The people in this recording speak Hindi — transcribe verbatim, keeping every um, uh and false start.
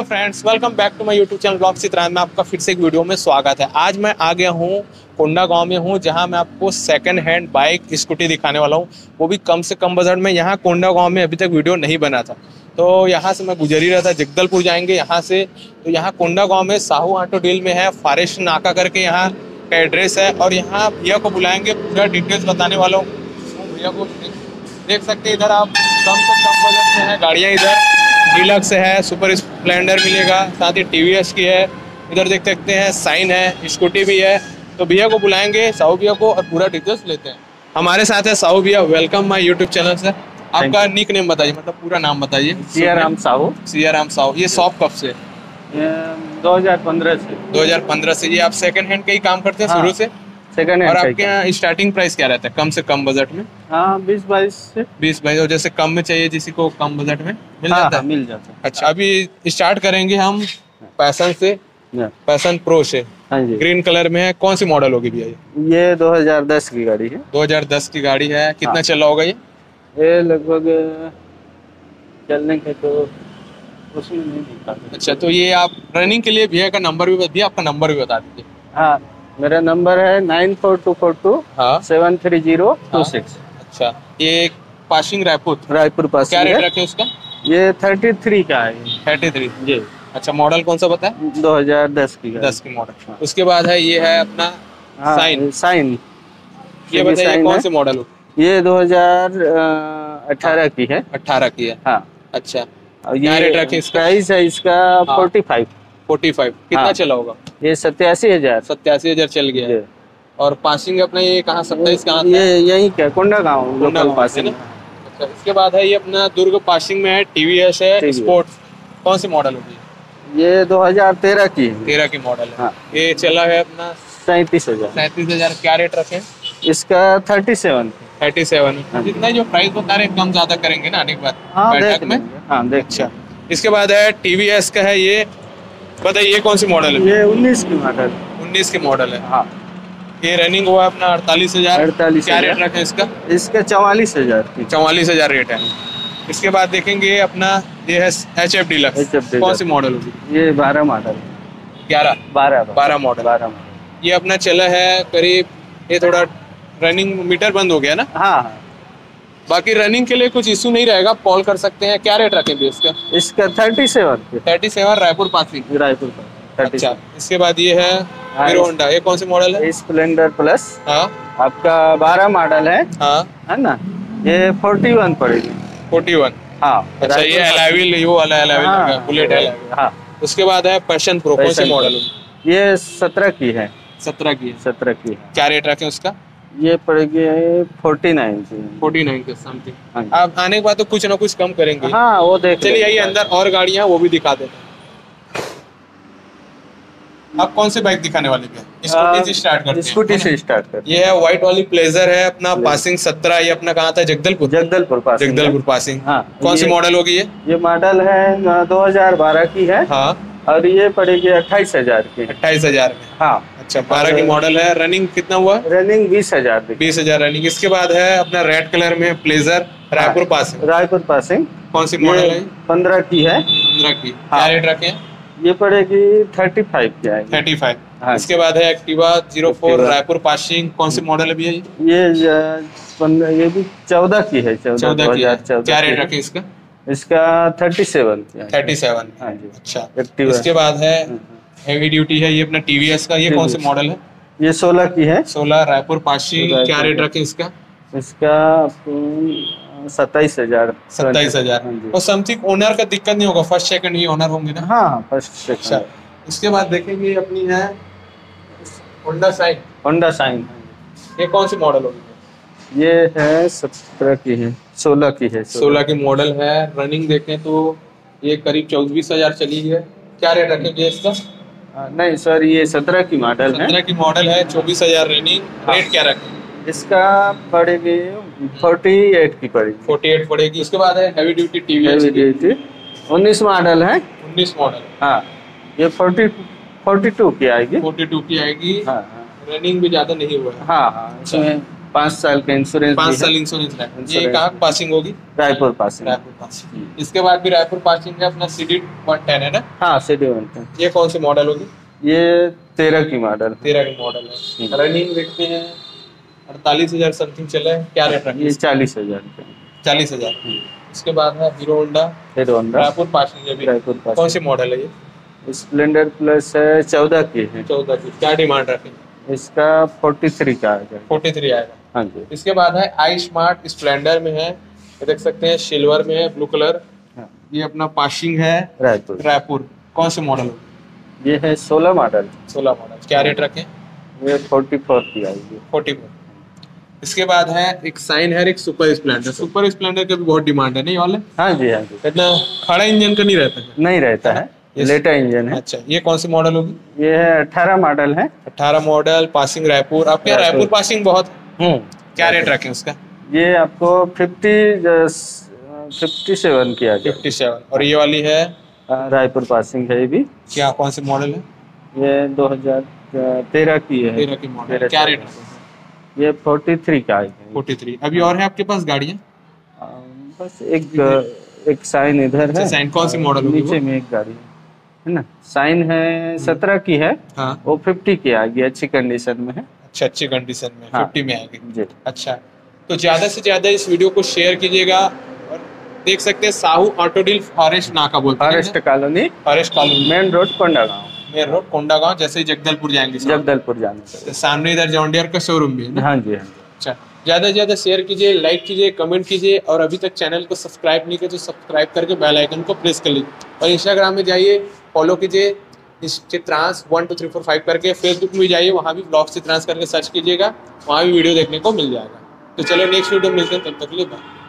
Hello friends, welcome back to my YouTube channel blog Chitransh में आपका फिर से एक वीडियो में स्वागत है। आज मैं आ गया हूँ कोंडा गांव में हूँ, जहाँ मैं आपको सेकंड हैंड बाइक स्कूटी दिखाने वाला हूँ, वो भी कम से कम बजट में। यहाँ कोंडा गांव में अभी तक वीडियो नहीं बना था, तो यहाँ से मैं गुजर ही रहा था। जगदलपुर जाएंगे यहाँ से, तो यहाँ कोंडा गाँव में साहू ऑटो डील में है, फॉरेस्ट नाका करके यहाँ का एड्रेस है। और यहाँ भैया को बुलाएंगे, पूरा डिटेल्स बताने वाला हूँ भैया को। देख सकते हैं इधर आप कम से कम बजट में है गाड़ियाँ, इधर डिलक्स है, सुपर स्प्लेंडर मिलेगा, साथ ही टीवीएस की है। इधर देख सकते हैं साइन है, स्कूटी भी है। तो भैया को बुलाएंगे, साहू भैया को, और पूरा डिटेल्स लेते हैं। हमारे साथ है साहू भैया। Welcome my YouTube channel sir. आपका निक नेम बताइए, मतलब पूरा नाम बताइए। सिया राम साहू। सिया राम साहू। ये शॉप कब से? दो हजार पंद्रह से। दो हजार पंद्रह से। ये आप सेकंड हैंड का ही काम करते हैं शुरू से? Second hand. और आपके यहाँ स्टार्टिंग प्राइस क्या रहता है कम से कम बजट में? हाँ, बीस बाईस से। बीस बाईस। और जैसे कम में चाहिए जिसी को, कम बजट में मिल हाँ, जाता है? मिल जाता है। अच्छा, अभी स्टार्ट करेंगे हम पैशन से, पैशन प्रो से। हाँ जी। ग्रीन कलर में है। कौन सी मॉडल होगी भैया ये? ये दो हजार दस की गाड़ी है। दो हजार दस की गाड़ी है। कितना हाँ। चला होगा ये? ये लगभग चलने के तो उसमें नहीं दिखाते। अच्छा, तो ये आप रनिंग के लिए भैया का नंबर भी भैया आपका नंबर भी बता दीजिए। हाँ, मेरा नंबर है nine four two four two seven three zero two six. अच्छा, ये पासिंग रायपुर। रायपुर पासिंग है। क्या रेट रखे उसका? ये थर्टी थ्री का है। थर्टी थ्री जी। अच्छा, मॉडल कौन सा बताया? दो हजार दस की है। दस की मॉडल। उसके बाद है ये है अपना हाँ, साइन। साइन ये बताइए कौन से मॉडल हो? ये दो हजार अठारह की है। अठारह की है। हाँ। अच्छा, ये रेट रखे इसका? प्राइस है इसका फोर्टी फाइव फोर्टी फाइव। कितना चला होगा ये? सत्तासी हजार। सत्तासी हजार चल गया। और पासिंग अपना ये कहाँ? सत्ताईस कहाँ? ये यही क्या कोंडा गाँव, लोकल पासिंग। अच्छा, इसके बाद है ये अपना दुर्ग पासिंग में है, टीवीएस है स्पोर्ट्स। कौन सी मॉडल होगी ये? दो हजार तेरह की। तेरह की मॉडल है। ये चला है अपना सैंतीस हजार। सैंतीस हजार। क्या रेट रखे इसका? Thirty seven thirty seven. जितना जो प्राइस बता रहे कम ज्यादा करेंगे ना अनेक बार। अच्छा, इसके बाद है टीवीएस का है, ये बताइए कौन सी मॉडल है? ये उन्नीस की मॉडल। उन्नीस की मॉडल है। हाँ। ये रनिंग हुआ अपना अड़तालीस हजार। अड़तालीस। क्या रेट रखा है इसका? इसका चौवालीस हजार। चौवालीस हजार रेट है। इसके बाद देखेंगे अपना ये है एच एफ डीलक्स। कौन सी मॉडल होगी ये? बारह मॉडल। ग्यारह बारह बारह मॉडल। बारह। ये अपना चला है करीब, ये थोड़ा रनिंग मीटर बंद हो गया ना। हाँ, बाकी रनिंग के लिए कुछ इशू नहीं रहेगा, कॉल कर सकते हैं। क्या रेट रखेंगे इसका? इसका thirty seven. Thirty seven. Raipur passing. Raipur. अच्छा, इसके बाद ये है हीरो होंडा। ये कौन सी मॉडल है? Splendor plus. हाँ, आपका बारह मॉडल है। हाँ, है ना। ये फोर्टी वन पड़ेगी। Forty one. हाँ। अच्छा, ये एलाइविल, ये वाला एलाइविल बुलेट है। हाँ। उसके बाद है पैशन प्रो। कौन सी मॉडल? ये सत्रह की है। सत्रह की। सत्रह की। क्या रेट रखे उसका? ये पड़ेगी फोर्टी नाइन फोर्टी नाइन के समथिंग। आप आने के बाद तो कुछ ना कुछ कम करेंगे। हाँ, वो देख। चलिए, यही अंदर और गाड़ियाँ वो भी दिखा देते हैं। आप कौन से बाइक दिखाने वाले हैं? स्कूटी से स्टार्ट करते हैं। स्कूटी से स्टार्ट करते हैं। ये है व्हाइट वाली प्लेजर है अपना पासिंग सत्रह। ये अपना कहाँ था? जगदलपुर। जगदलपुर पासिंग। जगदलपुर पासिंग। कौन सी मॉडल होगी ये? ये मॉडल है दो हजार बारह की है। हाँ। और ये पड़ेगी अट्ठाईस हजार की। अट्ठाईस हजार में। हाँ। अच्छा, बारह की मॉडल है। रनिंग कितना हुआ? रनिंग बीस हजार बीस हजार रनिंग। इसके बाद है अपना रेड कलर में Pleasure, Raipur passing. Raipur passing. कौन सी मॉडल है? पंद्रह की है। पंद्रह की। क्या रेट रखे? ये पड़ेगी थर्टी फाइव की है। Thirty five. इसके बाद है Activa zero four Raipur passing. कौन सी मॉडल है ये? ये भी चौदह की है। चौदह की। क्या रेट रखे इसका? इसका थर्टी सेवन थर्टी सेवन। अच्छा, इसके बाद है हेवी ड्यूटी है ये अपना टीवीएस का। ये कौन से मॉडल है? ये सोलह की है। सोलह रायपुर पासिंग। क्या रेट रखे इसका? इसका सत्ताईस हजार। सत्ताईस हजार और समथिंग। ओनर का दिक्कत नहीं होगा, फर्स्ट सेकंड ही ओनर होंगे ना? हाँ, फर्स्ट सेकंड। इसके बाद देखेंगे अपनी है होंडा साइन। Honda sign. ये कौन सी मॉडल होगी? ये है सत्रह की है। सोलह की है। सोलह की मॉडल है। रनिंग देखें तो ये करीब चौबीस हजार चली है। क्या रेट रखेंगे इसका? नहीं सर, ये सत्रह की मॉडल है। सत्रह की मॉडल है, चौबीस हजार रनिंग। रेट क्या रखेंगे इसका? पड़ेगी अड़तालीस की। पड़ेगी अड़तालीस पड़ेगी। इसके बाद है heavy duty TVS. Heavy duty उन्नीस मॉडल है। उन्नीस मॉडल। हाँ, ये फोर्टी टू की आएगी। फोर्टी टू की आएगी। रनिंग भी ज्यादा नहीं हुआ है। हाँ, पाँच साल का इंश्योरेंस, पाँच साल इंश्योरेंस है। ये कहाँ पासिंग होगी? रायपुर पासिंग। रायपुर पासिंग। इसके बाद भी रायपुर पासिंग है अपना सी डी वन टेन है ना? हाँ सी डी वन टेन। ये कौन सी मॉडल होगी? ये तेरह की मॉडल। तेरह की मॉडल है। रनिंग देखते हैं अड़तालीस हजार समथिंग चला है, क्या रेट रखा? ये चालीस हजार। चालीस हजार। इसके बाद है Hero Honda. Hero Honda Raipur passing. Raipur कौन सी मॉडल है ये? स्प्लेंडर प्लस है, चौदह की है। चौदह की। क्या डिमांड रखें इसका? तैंतालीस का आएगा। तैंतालीस आएगा। हाँ जी। इसके बाद है iSmart Splendor में है, ये देख सकते हैं सिल्वर में है, ब्लू कलर। हाँ। ये अपना पासिंग है रायपुर। रायपुर कौन से मॉडल? ये है सोलह मॉडल। सोलह मॉडल। क्या रेट रखें? ये चौवालीस की आएगी। चौवालीस। इसके बाद है एक साइन है, एक सुपर स्प्लेंडर। सुपर स्प्लेंडर का भी बहुत डिमांड है नहीं वाले? हाँ जी हाँ जी। इतना खड़ा इंजन का नहीं रहता है? नहीं रहता है, लेटा इंजन है। अच्छा, ये कौन सी मॉडल होगी? ये अठारह मॉडल है। अठारह मॉडल पासिंग रायपुर। आपके रायपुर पासिंग बहुत। क्या रेट रखें उसका? ये आपको सत्तावन की आएगी। सत्तावन। और ये वाली है रायपुर पासिंग है ये भी। क्या कौन सी मॉडल है? ये दो हजार तेरह की है। तेरह की मॉडल। क्या रेट? ये तैंतालीस का आएगी। तैंतालीस। अभी और है आपके पास गाड़ियाँ? बस एक एक साइन इधर है। साइन कौन सी मॉडल होगी? नीचे में एक गाड़ी है ना, साइन है सत्रह की है। हाँ। वो पचास की आ गई, अच्छी कंडीशन में है। अच्छा, अच्छी कंडीशन में। हाँ। पचास में आ गई। अच्छा, तो ज्यादा से ज्यादा इस वीडियो को शेयर कीजिएगा। और देख सकते हैं साहू ऑटो डील, फॉरेस्ट नाका बोलते हैं, forest colony, forest colony, main road Kondagaon. Main road Kondagaon. जैसे जगदलपुर जाएंगे, जगदलपुर जाने सामने इधर जॉन्डियर का शोरूम भी है। हाँ जी हाँ। अच्छा, ज़्यादा से ज़्यादा शेयर कीजिए, लाइक कीजिए, कमेंट कीजिए। और अभी तक चैनल को सब्सक्राइब नहीं किया तो सब्सक्राइब करके बेल आइकन को प्रेस कर लीजिए। और इंस्टाग्राम में जाइए, फॉलो कीजिए Chitransh one two three four five करके। फेसबुक में जाइए, वहाँ भी ब्लॉग चित्रांश करके सर्च कीजिएगा, वहाँ भी वीडियो देखने को मिल जाएगा। तो चलो नेक्स्ट वीडियो मिलते हैं, तब तक के लिए बाय।